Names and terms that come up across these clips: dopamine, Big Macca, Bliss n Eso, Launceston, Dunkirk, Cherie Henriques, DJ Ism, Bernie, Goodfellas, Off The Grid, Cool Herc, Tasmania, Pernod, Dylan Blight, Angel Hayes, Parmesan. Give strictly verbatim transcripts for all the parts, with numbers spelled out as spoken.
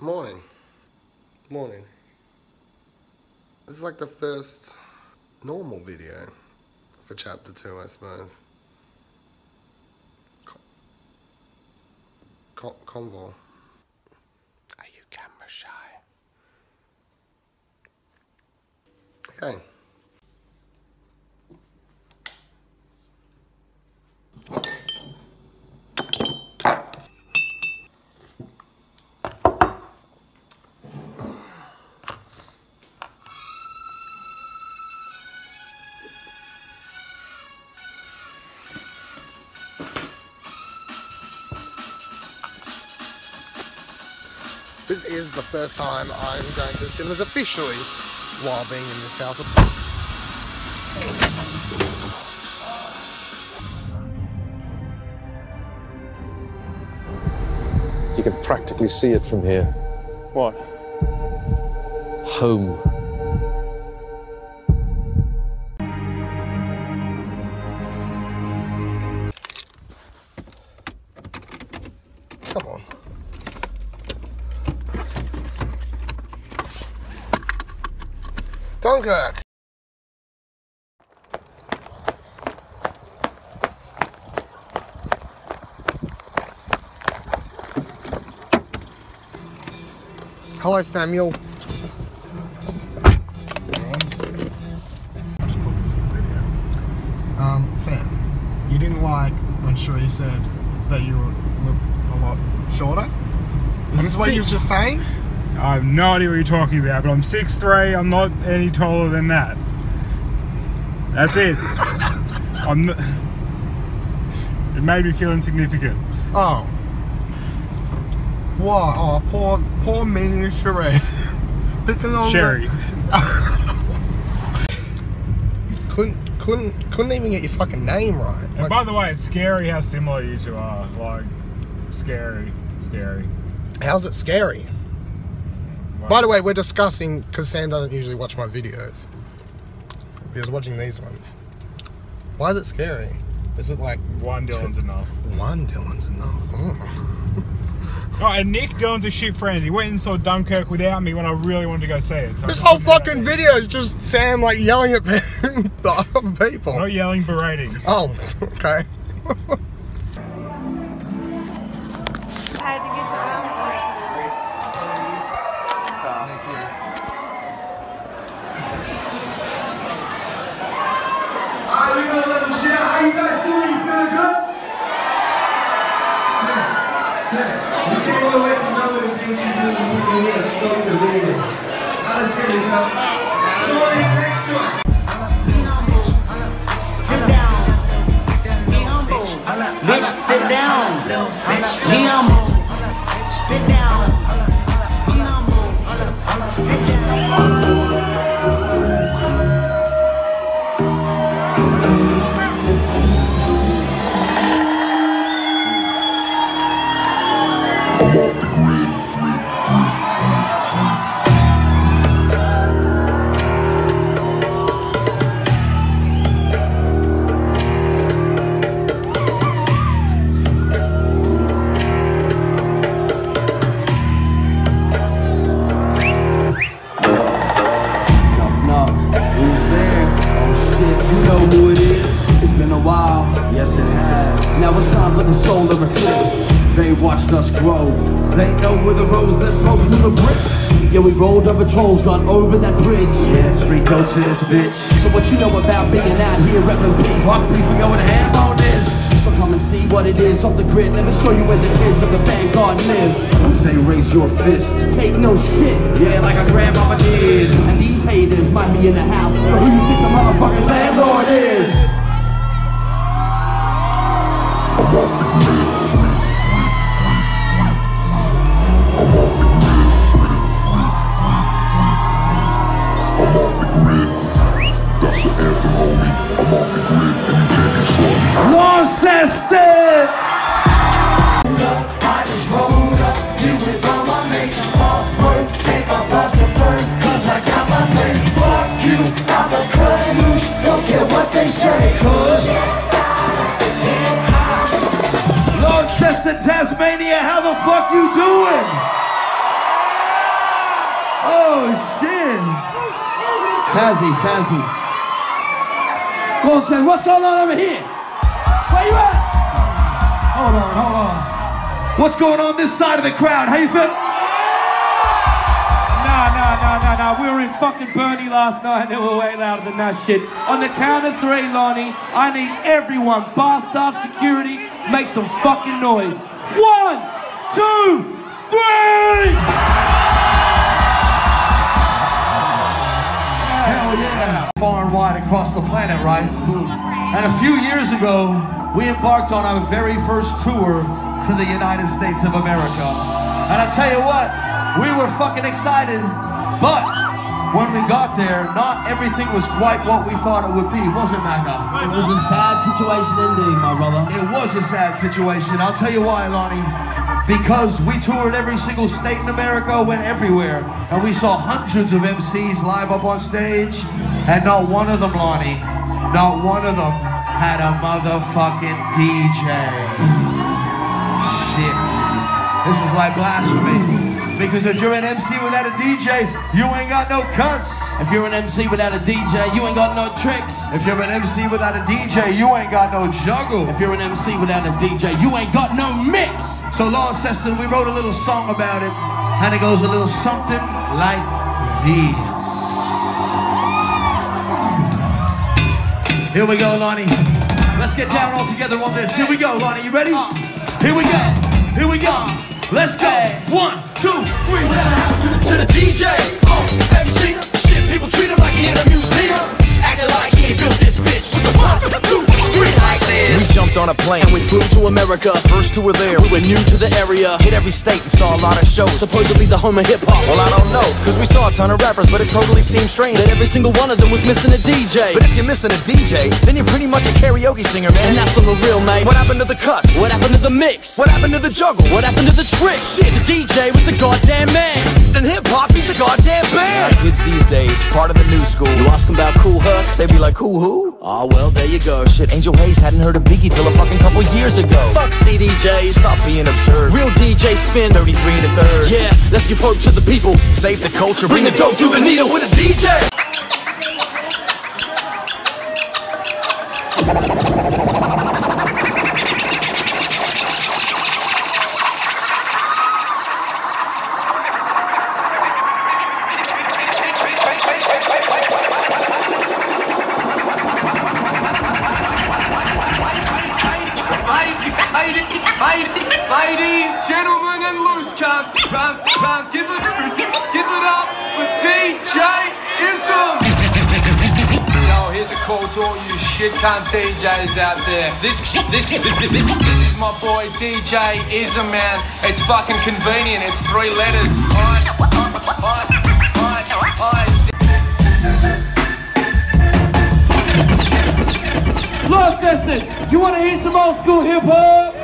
Morning. Morning. This is like the first normal video for chapter two, I suppose. Con Con Convo. Are you camera shy? Okay. This is the first time I'm going to the cinemas officially while being in this house. You can practically see it from here. What? Home. Dunkirk. Hello, Samuel. I'll just put this in the video. Um, Sam, you didn't like when Cherie said that you look a lot shorter? Is this what you were just saying? I have no idea what you're talking about, but I'm six three, I'm not any taller than that. That's it. I'm not, it made me feel insignificant. Oh. What? Oh, poor, poor me, Cherie. Picking on Cherie. couldn't, couldn't, couldn't even get your fucking name right. And like, by the way, it's scary how similar you two are. Like, scary, scary. How's it scary? By the way, we're discussing, because Sam doesn't usually watch my videos. He was watching these ones. Why is it scary? Is it like... One Dylan's enough. One Dylan's enough. Oh. Alright, and Nick, Dylan's a shit friend. He went and saw Dunkirk without me when I really wanted to go see it. So this whole fucking video is just Sam, like, yelling at people. Not yelling, berating. Oh, okay. Sit down, little bitch. Me humble. Sit down. Me humble. Sit down. I'm off the us grow. They know where the roads that flow through the bricks. Yeah, we rolled over trolls, gone over that bridge. Yeah, three goats to this bitch. So what you know about being out here reppin' peace? Fuck me for going ham on this. So come and see what it is off the grid. Let me show you where the kids of the vanguard live. I say raise your fist. Take no shit. Yeah, like a grandmama did. And these haters might be in the house, but who you think the motherfucking landlord is? I'm off the grid. Launceston! Launceston, Tasmania, how the fuck you doing? Tassie, Tassie. Launceston, what's going on over here? Where you at? Hold on, hold on. What's going on this side of the crowd? How you feeling? Nah, nah, nah, nah, nah. We were in fucking Bernie last night and it was way louder than that shit. On the count of three, Lonnie, I need everyone, bar staff, security, make some fucking noise. One, two, three! Hell yeah. Far and wide across the planet, right? And a few years ago, we embarked on our very first tour to the United States of America. And I tell you what, we were fucking excited, but when we got there, not everything was quite what we thought it would be, was it, Naga? It was a sad situation indeed, my brother. It was a sad situation. I'll tell you why, Lonnie. Because we toured every single state in America, went everywhere, and we saw hundreds of M Cs live up on stage, and not one of them, Lonnie, not one of them had a motherfucking D J. Shit. This is like blasphemy. Because if you're an M C without a D J, you ain't got no cuts. If you're an M C without a D J, you ain't got no tricks. If you're an M C without a D J, you ain't got no juggle. If you're an M C without a D J, you ain't got no mix. So Launceston, we wrote a little song about it, and it goes a little something like this. Here we go, Lonnie. Let's get down all together on this. Here we go, Lonnie. You ready? Here we go. Here we go. Let's go! Hey. One, two, three, whatever happened to the, to the D J? Oh, have you seen him? Shit, people treat him like he in a museum. Acting like he ain't built this bitch with the one, two, three, like this. We jumped on a plane and we flew to America. First tour there, we were new to the area. Hit every state and saw a lot of shows. Supposedly the home of hip-hop. Well, I don't know, cause we saw a ton of rappers, but it totally seemed strange that every single one of them was missing a D J. But if you're missing a D J, then you're pretty much a karaoke singer, man. And that's on the real, mate. What happened to the cuts? What happened to the mix? What happened to the juggle? What happened to the trick? Shit, the D J was the goddamn man. And hip-hop, he's a goddamn band. Yeah, kids these days, part of the new school. You ask them about Cool Herc, they be like, cool who? Aw, oh, well, there you go. Shit, Angel Hayes hadn't heard of Biggie till a fucking couple years ago. Fuck C D Js, stop being absurd. Real D J spin thirty-three and a third. Yeah, let's give hope to the people. Save the culture, bring, bring the dope through the needle with a D J. Ladies, gentlemen, and loose cup, bump, bump, give it, give it up for D J Ism. Yo, here's a call to all you shit cunt D Js out there. This, this, this, this is my boy D J Ism, man. It's fucking convenient. It's three letters. I, I, I, I, I. Launceston, you want to hear some old school hip hop?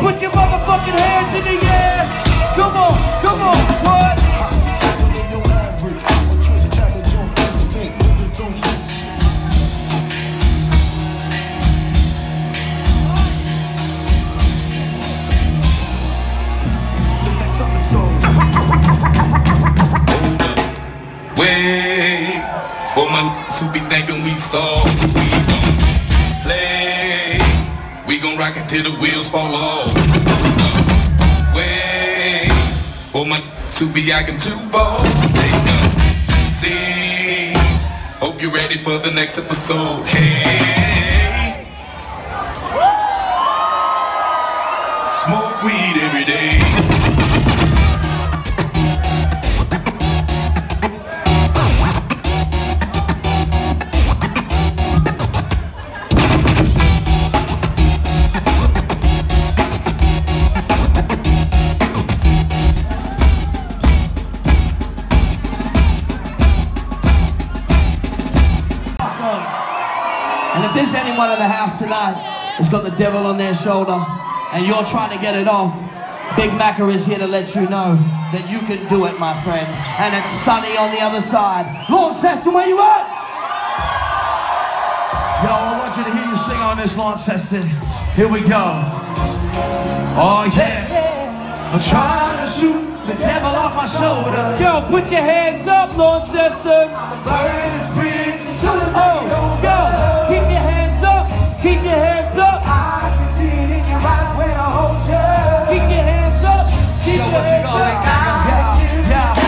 Put your motherfucking hands in the air! Come on, come on, what? Wait, for my who be thinking we saw, we gon' play. We gon' rock it till the wheels fall off. Wait, oh my to be acting too bold. Take a seat. Hope you're ready for the next episode. Hey, smoke weed every day. And if there's anyone in the house tonight who's got the devil on their shoulder and you're trying to get it off, Big Macca is here to let you know that you can do it, my friend. And it's sunny on the other side. Launceston, where you at? Yo, I want you to hear you sing on this, Launceston. Here we go. Oh, yeah. I'm trying to shoot the devil off my shoulder. Yo, put your hands up, Launceston. Burn this bridge as soon as I get over. Yo, keep your hands up, keep your hands up. I can see it in your eyes when I hold you. Keep your hands up, keep yo, your hands up.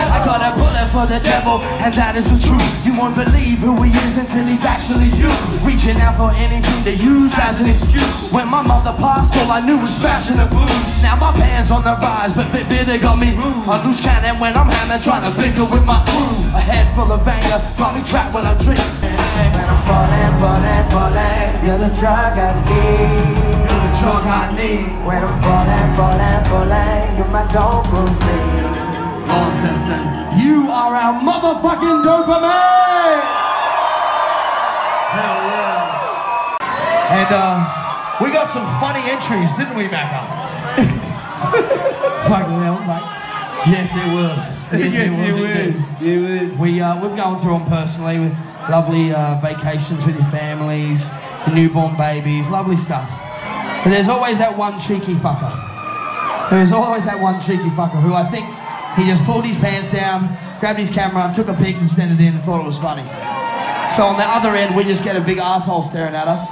I got a bullet for the devil, and that is the truth. You won't believe who he is until he's actually you. Reaching out for anything to use as an excuse. When my mother passed, all I knew was fashion and booze. Now my band's on the rise, but Bit Bitter got me rude. A loose cannon when I'm hammered, trying to bicker with my crew. A head full of anger, got me trapped when I'm drinking. When I'm falling, falling, falling, you're the drug I need. You're the drug I need. When I'm falling, falling, falling, you're my dopamine. Launceston, you are our motherfucking dopamine! Hell yeah. And uh, we got some funny entries, didn't we, Macca? Fucking hell, mate. Yes, it was. Yes, yes it, it was. It was. We, uh, we've gone through them personally. With lovely uh, vacations with your families, your newborn babies, lovely stuff. But there's always that one cheeky fucker. There's always that one cheeky fucker who I think he just pulled his pants down, grabbed his camera, took a pic and sent it in and thought it was funny. So on the other end, we just get a big asshole staring at us.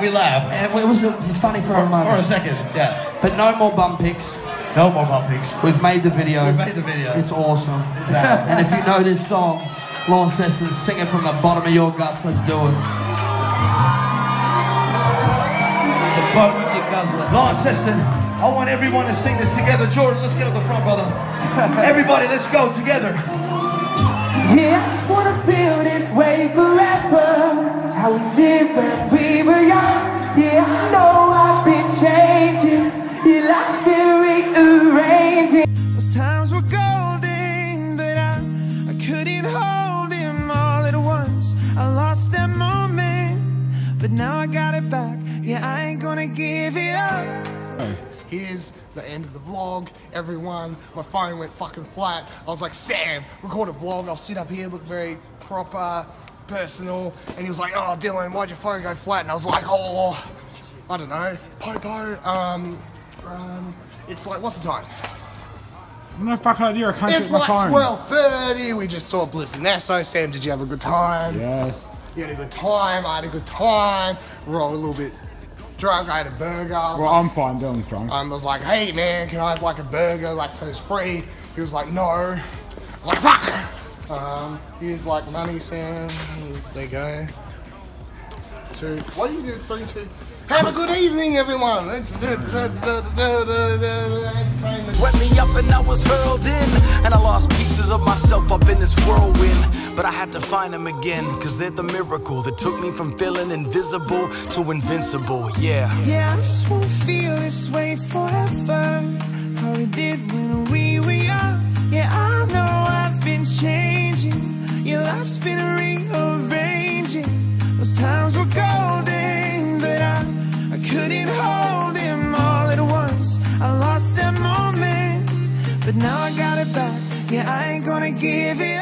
We laughed. And it was funny for or, a moment. For a second, yeah. But no more bum pics. No more bum pics. We've made the video. We've made the video. It's awesome. It's out. And if you know this song, Launceston, sing it from the bottom of your guts. Let's do it. The bottom of your guts. Launceston. I want everyone to sing this together. Jordan, let's get up the front, brother. Everybody, let's go together. Yeah, I just wanna feel this way forever. How we did when we were young. Yeah, I know I've been changing. Your life's been rearranging. Those times were golden, but I, I couldn't hold them all at once. I lost that moment, but now I got it back. Yeah, I ain't gonna give it up. Hey. Here's the end of the vlog, everyone. My phone went fucking flat. I was like, Sam, record a vlog. I'll sit up here, look very proper, personal. And he was like, oh, Dylan, why'd your phone go flat? And I was like, oh, I don't know, Popo. Um, um, it's like, what's the time? No fucking idea. I can't check my phone. It's like twelve thirty. We just saw Bliss n Eso. Sam, did you have a good time? Yes. You had a good time. I had a good time. We're all a little bit drunk. I had a burger. Well, like, I'm fine, Dylan's drunk. Um, I was like, hey man, can I have like a burger, lactose free? He was like, no. I was like, fuck! Um, he was like, money, Sam. Was, there you go. Two. What are you doing? Three, two. Have a good evening, everyone. Let's do entertainment. Wet me up and I was hurled in, and I lost pieces of myself up in this whirlwind. But I had to find them again, cause they're the miracle that took me from feeling invisible to invincible, yeah. Yeah, I just wanna feel this way forever. How we did when we were young. Yeah, I know I've been changing. Your life's been rearranging. Those times were golden, but I couldn't hold him all at once. I lost that moment, but now I got it back. Yeah, I ain't gonna give it up.